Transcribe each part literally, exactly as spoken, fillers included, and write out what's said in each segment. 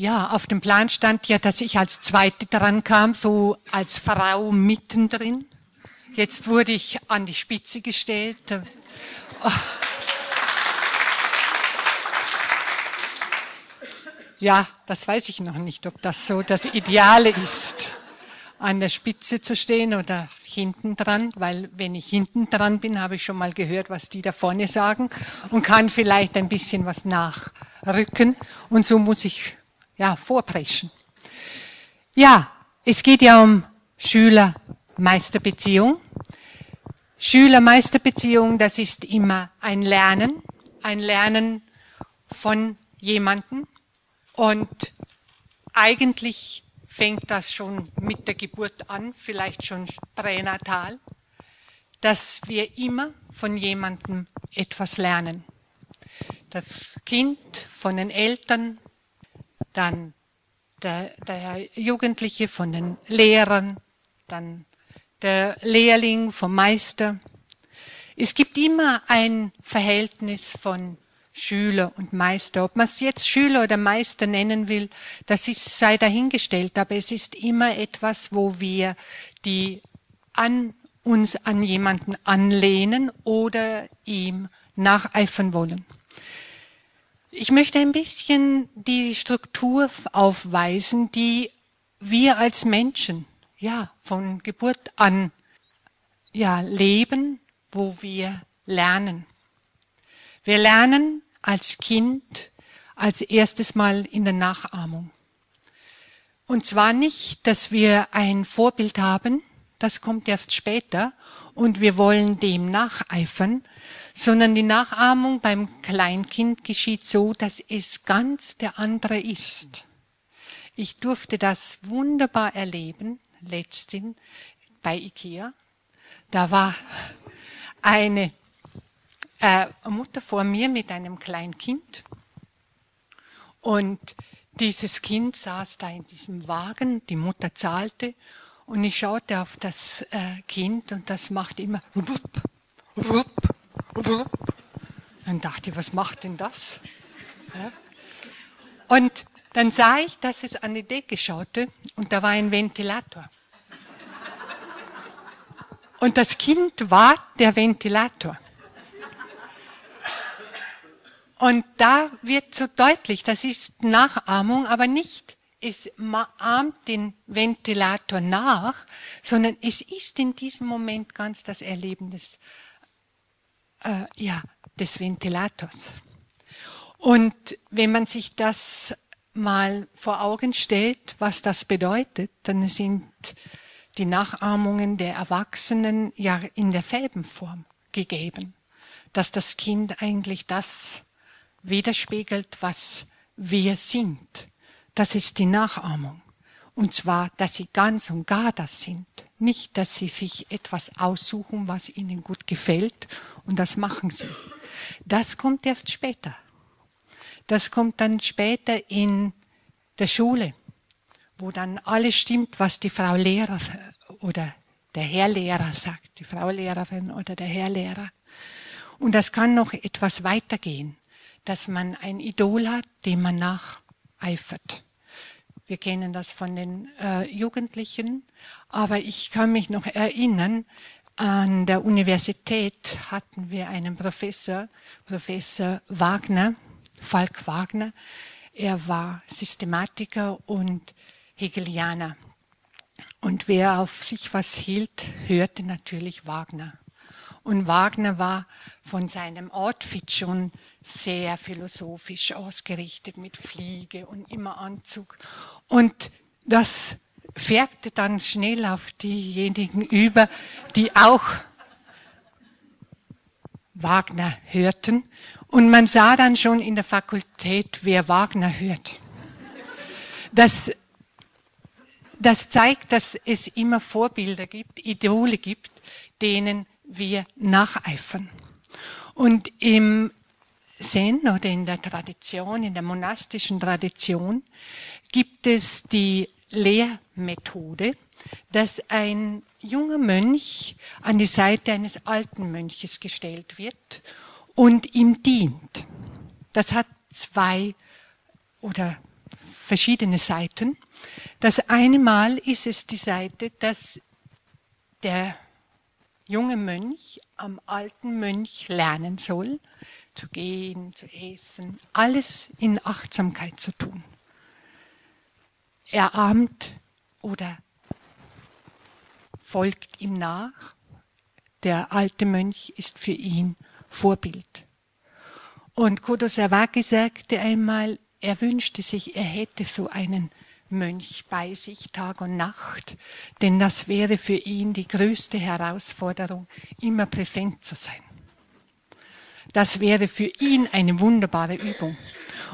Ja, auf dem Plan stand ja, dass ich als Zweite dran kam, so als Frau mittendrin. Jetzt wurde ich an die Spitze gestellt. Oh. Ja, das weiß ich noch nicht, ob das so das Ideale ist, an der Spitze zu stehen oder hinten dran, weil wenn ich hinten dran bin, habe ich schon mal gehört, was die da vorne sagen und kann vielleicht ein bisschen was nachrücken und so muss ich ja vorpreschen. Ja, es geht ja um Schüler-Meister-Beziehung. Schüler-Meister-Beziehung, das ist immer ein Lernen, ein Lernen von jemandem. Und eigentlich fängt das schon mit der Geburt an, vielleicht schon pränatal, dass wir immer von jemandem etwas lernen. Das Kind von den Eltern, dann der, der Jugendliche von den Lehrern, dann der Lehrling vom Meister. Es gibt immer ein Verhältnis von Schüler und Meister, ob man es jetzt Schüler oder Meister nennen will, das ist, sei dahingestellt, aber es ist immer etwas, wo wir die an uns an jemanden anlehnen oder ihm nacheifern wollen. Ich möchte ein bisschen die Struktur aufweisen, die wir als Menschen ja von Geburt an ja leben, wo wir lernen. Wir lernen als Kind als erstes Mal in der Nachahmung. Und zwar nicht, dass wir ein Vorbild haben, das kommt erst später und wir wollen dem nacheifern, sondern die Nachahmung beim Kleinkind geschieht so, dass es ganz der andere ist. Ich durfte das wunderbar erleben, letztens bei Ikea. Da war eine Äh, Mutter vor mir mit einem kleinen Kind und dieses Kind saß da in diesem Wagen, die Mutter zahlte und ich schaute auf das äh, Kind und das macht immer rupp, rupp, rupp. Dann dachte ich, was macht denn das? Ja. Und dann sah ich, dass es an die Decke schaute und da war ein Ventilator. Und das Kind war der Ventilator. Und da wird so deutlich, das ist Nachahmung, aber nicht, es ahmt den Ventilator nach, sondern es ist in diesem Moment ganz das Erleben des, äh, ja, des Ventilators. Und wenn man sich das mal vor Augen stellt, was das bedeutet, dann sind die Nachahmungen der Erwachsenen ja in derselben Form gegeben, dass das Kind eigentlich das widerspiegelt, was wir sind. Das ist die Nachahmung. Und zwar, dass sie ganz und gar das sind. Nicht, dass sie sich etwas aussuchen, was ihnen gut gefällt und das machen sie. Das kommt erst später. Das kommt dann später in der Schule, wo dann alles stimmt, was die Frau Lehrer oder der Herr Lehrer sagt, die Frau Lehrerin oder der Herr Lehrer. Und das kann noch etwas weitergehen, dass man ein Idol hat, dem man nacheifert. Wir kennen das von den äh, Jugendlichen, aber ich kann mich noch erinnern, an der Universität hatten wir einen Professor, Professor Wagner, Falk Wagner. Er war Systematiker und Hegelianer. Und wer auf sich was hielt, hörte natürlich Wagner. Und Wagner war von seinem Outfit schon sehr philosophisch ausgerichtet mit Fliege und immer Anzug. Und das färbte dann schnell auf diejenigen über, die auch Wagner hörten. Und man sah dann schon in der Fakultät, wer Wagner hört. Das, das zeigt, dass es immer Vorbilder gibt, Idole gibt, denen wir nacheifern. Und im Zen oder in der Tradition, in der monastischen Tradition, gibt es die Lehrmethode, dass ein junger Mönch an die Seite eines alten Mönches gestellt wird und ihm dient. Das hat zwei oder verschiedene Seiten. Das eine Mal ist es die Seite, dass der junge Mönch am alten Mönch lernen soll, zu gehen, zu essen, alles in Achtsamkeit zu tun. Er ahmt oder folgt ihm nach. Der alte Mönch ist für ihn Vorbild. Und Kodo Sawaki sagte einmal, er wünschte sich, er hätte so einen Mönch bei sich Tag und Nacht, denn das wäre für ihn die größte Herausforderung, immer präsent zu sein. Das wäre für ihn eine wunderbare Übung.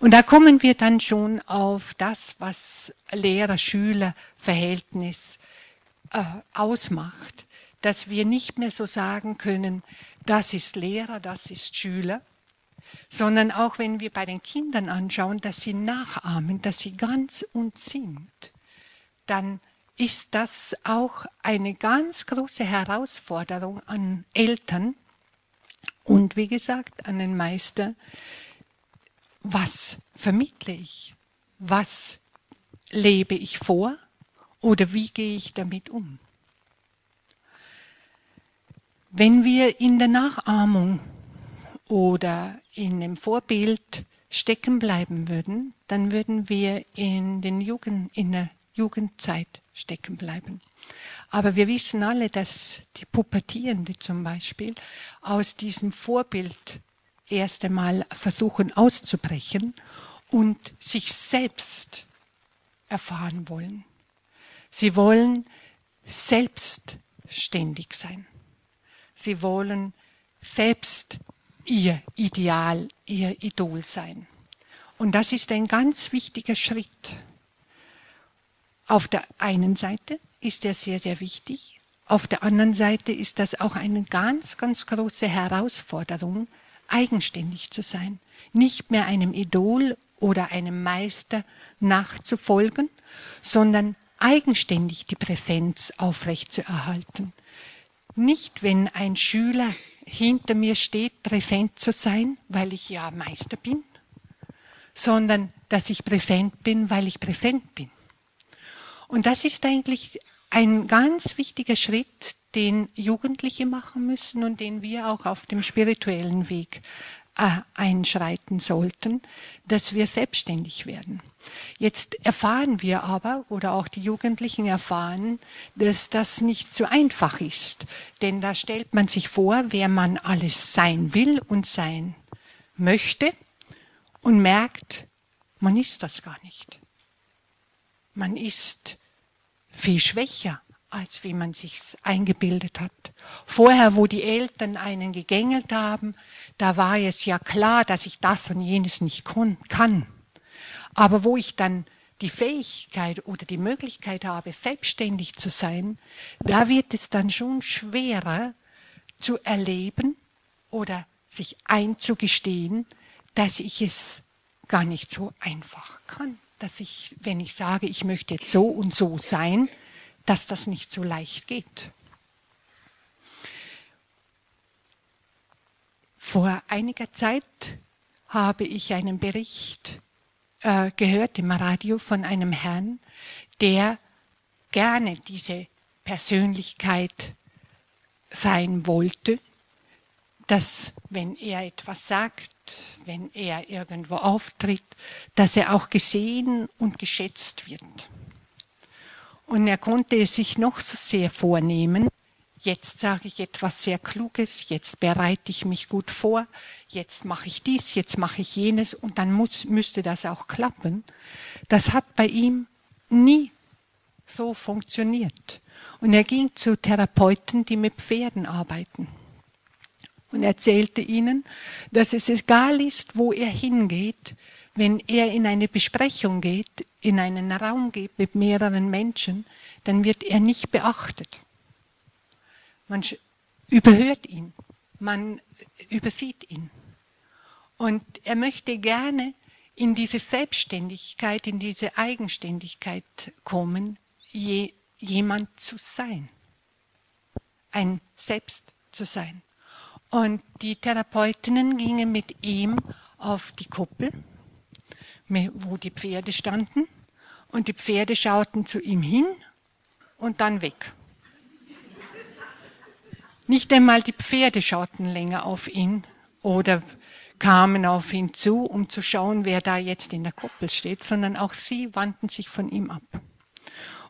Und da kommen wir dann schon auf das, was Lehrer-Schüler-Verhältnis äh, ausmacht, dass wir nicht mehr so sagen können, das ist Lehrer, das ist Schüler, sondern auch wenn wir bei den Kindern anschauen, dass sie nachahmen, dass sie ganz uns sind, dann ist das auch eine ganz große Herausforderung an Eltern und wie gesagt an den Meister. Was vermittle ich? Was lebe ich vor? Oder wie gehe ich damit um? Wenn wir in der Nachahmung oder in dem Vorbild stecken bleiben würden, dann würden wir in, den Jugend, in der Jugendzeit stecken bleiben. Aber wir wissen alle, dass die Pubertierende zum Beispiel aus diesem Vorbild erst einmal versuchen auszubrechen und sich selbst erfahren wollen. Sie wollen selbstständig sein. Sie wollen selbst ihr Ideal, ihr Idol sein. Und das ist ein ganz wichtiger Schritt. Auf der einen Seite ist er sehr, sehr wichtig. Auf der anderen Seite ist das auch eine ganz, ganz große Herausforderung, eigenständig zu sein. Nicht mehr einem Idol oder einem Meister nachzufolgen, sondern eigenständig die Präsenz aufrechtzuerhalten. Nicht, wenn ein Schüler hinter mir steht, präsent zu sein, weil ich ja Meister bin, sondern dass ich präsent bin, weil ich präsent bin. Und das ist eigentlich ein ganz wichtiger Schritt, den Jugendliche machen müssen und den wir auch auf dem spirituellen Weg äh, einschreiten sollten, dass wir selbstständig werden. Jetzt erfahren wir aber, oder auch die Jugendlichen erfahren, dass das nicht so einfach ist. Denn da stellt man sich vor, wer man alles sein will und sein möchte und merkt, man ist das gar nicht. Man ist viel schwächer, als wie man sich's eingebildet hat. Vorher, wo die Eltern einen gegängelt haben, da war es ja klar, dass ich das und jenes nicht kann. Aber wo ich dann die Fähigkeit oder die Möglichkeit habe, selbstständig zu sein, da wird es dann schon schwerer zu erleben oder sich einzugestehen, dass ich es gar nicht so einfach kann. Dass ich, wenn ich sage, ich möchte jetzt so und so sein, dass das nicht so leicht geht. Vor einiger Zeit habe ich einen Bericht gehört im Radio von einem Herrn, der gerne diese Persönlichkeit sein wollte, dass wenn er etwas sagt, wenn er irgendwo auftritt, dass er auch gesehen und geschätzt wird. Und er konnte es sich noch so sehr vornehmen, jetzt sage ich etwas sehr Kluges, jetzt bereite ich mich gut vor, jetzt mache ich dies, jetzt mache ich jenes und dann muss, müsste das auch klappen. Das hat bei ihm nie so funktioniert. Und er ging zu Therapeuten, die mit Pferden arbeiten und erzählte ihnen, dass es egal ist, wo er hingeht, wenn er in eine Besprechung geht, in einen Raum geht mit mehreren Menschen, dann wird er nicht beachtet. Man überhört ihn, man übersieht ihn. Und er möchte gerne in diese Selbstständigkeit, in diese Eigenständigkeit kommen, je, jemand zu sein, ein Selbst zu sein. Und die Therapeutinnen gingen mit ihm auf die Kuppel, wo die Pferde standen, und die Pferde schauten zu ihm hin und dann weg. Nicht einmal die Pferde schauten länger auf ihn oder kamen auf ihn zu, um zu schauen, wer da jetzt in der Koppel steht, sondern auch sie wandten sich von ihm ab.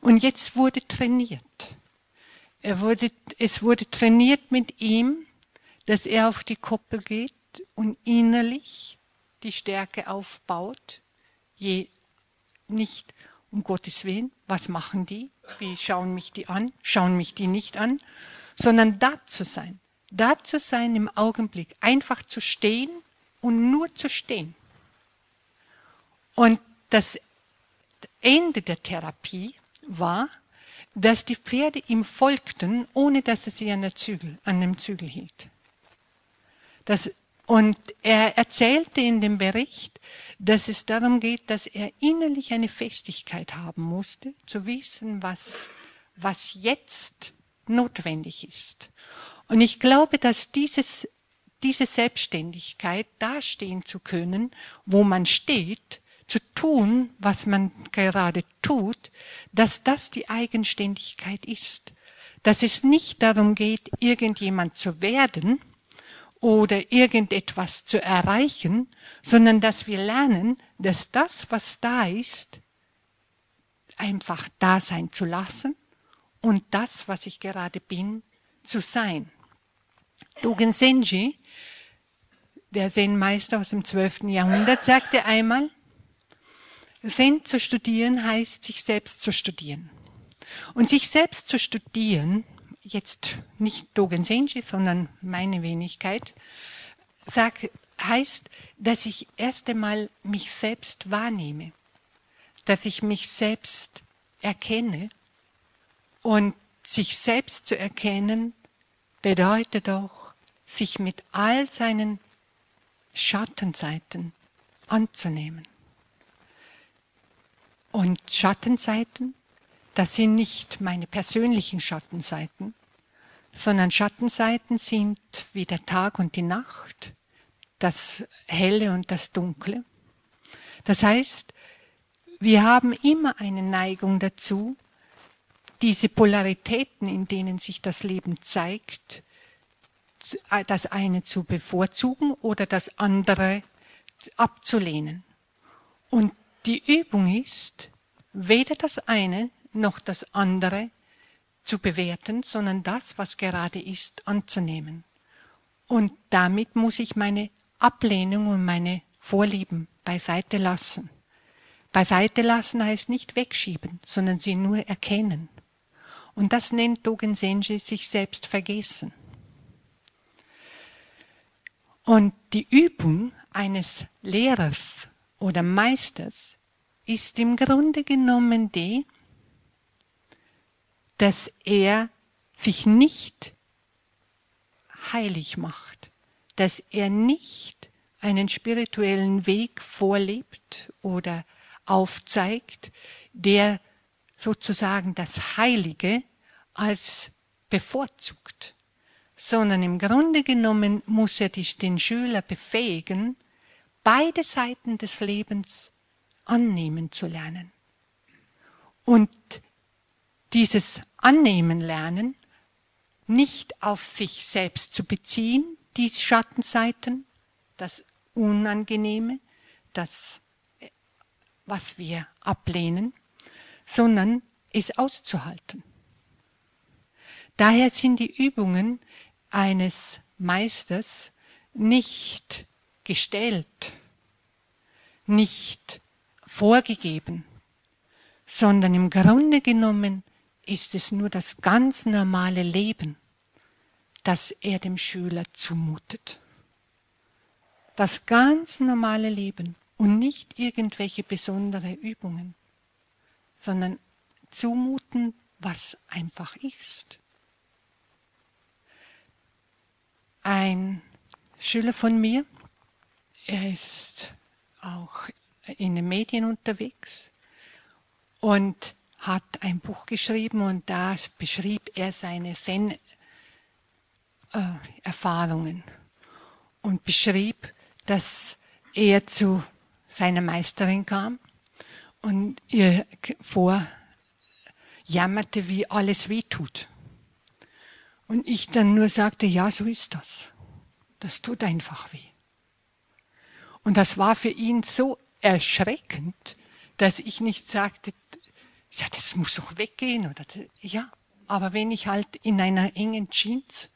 Und jetzt wurde trainiert. Er wurde, es wurde trainiert mit ihm, dass er auf die Koppel geht und innerlich die Stärke aufbaut, je nicht um Gottes Willen, was machen die, wie schauen mich die an, schauen mich die nicht an, sondern da zu sein, da zu sein im Augenblick, einfach zu stehen und nur zu stehen. Und das Ende der Therapie war, dass die Pferde ihm folgten, ohne dass er sie an der Zügel, an dem Zügel hielt. Das, und er erzählte in dem Bericht, dass es darum geht, dass er innerlich eine Festigkeit haben musste, zu wissen, was, was jetzt notwendig ist. Und ich glaube, dass dieses, diese Selbstständigkeit, dastehen zu können, wo man steht, zu tun, was man gerade tut, dass das die Eigenständigkeit ist. Dass es nicht darum geht, irgendjemand zu werden oder irgendetwas zu erreichen, sondern dass wir lernen, dass das, was da ist, einfach da sein zu lassen und das, was ich gerade bin, zu sein. Dogen Zenji, der Zen-Meister aus dem zwölften Jahrhundert, sagte einmal, Zen zu studieren heißt, sich selbst zu studieren. Und sich selbst zu studieren, jetzt nicht Dogen Zenji, sondern meine Wenigkeit, sag, heißt, dass ich erst einmal mich selbst wahrnehme, dass ich mich selbst erkenne. Und sich selbst zu erkennen bedeutet auch, sich mit all seinen Schattenseiten anzunehmen. Und Schattenseiten, das sind nicht meine persönlichen Schattenseiten, sondern Schattenseiten sind wie der Tag und die Nacht, das Helle und das Dunkle. Das heißt, wir haben immer eine Neigung dazu, diese Polaritäten, in denen sich das Leben zeigt, das eine zu bevorzugen oder das andere abzulehnen. Und die Übung ist, weder das eine noch das andere zu bewerten, sondern das, was gerade ist, anzunehmen. Und damit muss ich meine Ablehnung und meine Vorlieben beiseite lassen. Beiseite lassen heißt nicht wegschieben, sondern sie nur erkennen. Und das nennt Dogen Zenji sich selbst vergessen. Und die Übung eines Lehrers oder Meisters ist im Grunde genommen die, dass er sich nicht heilig macht, dass er nicht einen spirituellen Weg vorlebt oder aufzeigt, der sozusagen das Heilige als bevorzugt, sondern im Grunde genommen muss er den Schüler befähigen, beide Seiten des Lebens annehmen zu lernen. Und dieses Annehmen lernen, nicht auf sich selbst zu beziehen, die Schattenseiten, das Unangenehme, das, was wir ablehnen, sondern es auszuhalten. Daher sind die Übungen eines Meisters nicht gestellt, nicht vorgegeben, sondern im Grunde genommen ist es nur das ganz normale Leben, das er dem Schüler zumutet. Das ganz normale Leben und nicht irgendwelche besondere Übungen, sondern zumuten, was einfach ist. Ein Schüler von mir, er ist auch in den Medien unterwegs und hat ein Buch geschrieben und da beschrieb er seine Zen-Erfahrungen und beschrieb, dass er zu seiner Meisterin kam und ihr vorjammerte, wie alles wehtut. Und ich dann nur sagte, ja, so ist das. Das tut einfach weh. Und das war für ihn so erschreckend, dass ich nicht sagte, ja, das muss doch weggehen. Oder, ja, aber wenn ich halt in einer engen Jeans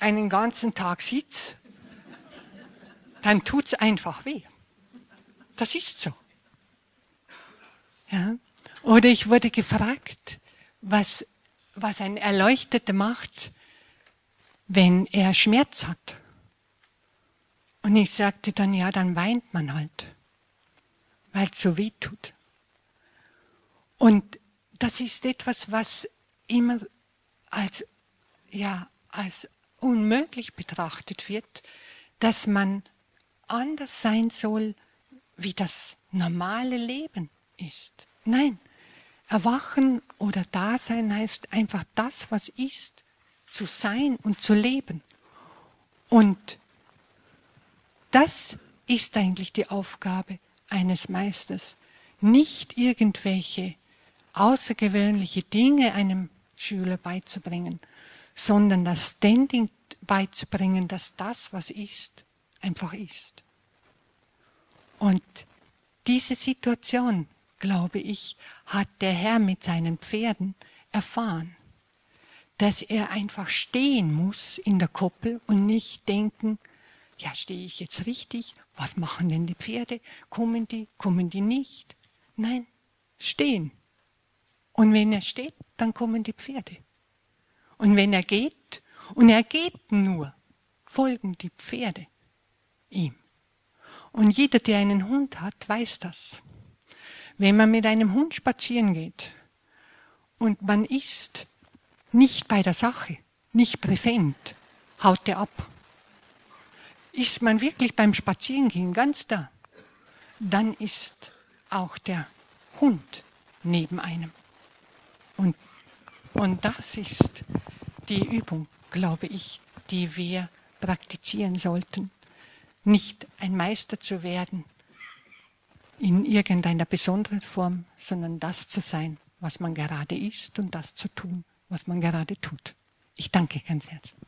einen ganzen Tag sitze, dann tut's einfach weh. Das ist so. Ja? Oder ich wurde gefragt, was, was ein Erleuchteter macht, wenn er Schmerz hat. Und ich sagte dann, ja, dann weint man halt, weil es so weh tut. Und das ist etwas, was immer als, ja, als unmöglich betrachtet wird, dass man anders sein soll, wie das normale Leben ist. Nein, erwachen oder Dasein heißt einfach das, was ist, zu sein und zu leben. Und das ist eigentlich die Aufgabe eines Meisters. Nicht irgendwelche außergewöhnliche Dinge einem Schüler beizubringen, sondern das Standing beizubringen, dass das, was ist, einfach ist. Und diese Situation, glaube ich, hat der Herr mit seinen Pferden erfahren, dass er einfach stehen muss in der Koppel und nicht denken, ja, stehe ich jetzt richtig? Was machen denn die Pferde? Kommen die, kommen die nicht? Nein, stehen. Und wenn er steht, dann kommen die Pferde. Und wenn er geht, und er geht nur, folgen die Pferde ihm. Und jeder, der einen Hund hat, weiß das. Wenn man mit einem Hund spazieren geht und man ist nicht bei der Sache, nicht präsent, haut er ab. Ist man wirklich beim Spazierengehen ganz da, dann ist auch der Hund neben einem. Und, und das ist die Übung, glaube ich, die wir praktizieren sollten. Nicht ein Meister zu werden in irgendeiner besonderen Form, sondern das zu sein, was man gerade ist und das zu tun, was man gerade tut. Ich danke ganz herzlich.